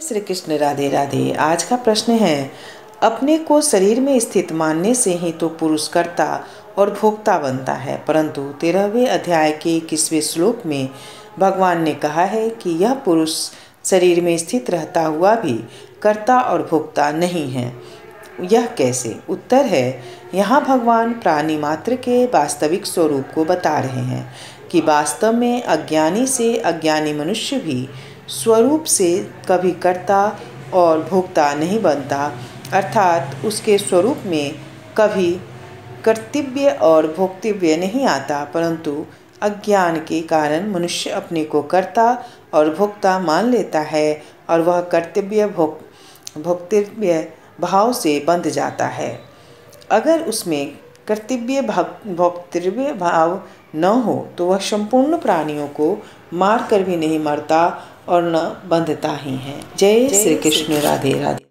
श्री कृष्ण राधे राधे। आज का प्रश्न है, अपने को शरीर में स्थित मानने से ही तो पुरुष कर्ता और भोक्ता बनता है, परंतु 13वें अध्याय के 21वें श्लोक में भगवान ने कहा है कि यह पुरुष शरीर में स्थित रहता हुआ भी कर्ता और भोक्ता नहीं है। यह कैसे? उत्तर है, यहाँ भगवान प्राणी मात्र के वास्तविक स्वरूप को बता रहे हैं कि वास्तव में अज्ञानी से अज्ञानी मनुष्य भी स्वरूप से कभी कर्ता और भोक्ता नहीं बनता, अर्थात उसके स्वरूप में कभी कर्तव्य और भोक्तव्य नहीं आता, परंतु अज्ञान के कारण मनुष्य अपने को कर्ता और भोक्ता मान लेता है और वह कर्तव्य भोक्तव्य भाव से बंध जाता है। अगर उसमें कर्तव्य भोक्तव्य भाव न हो तो वह संपूर्ण प्राणियों को मार कर भी नहीं मरता और न बंधता ही है। जय श्री कृष्ण राधे राधे।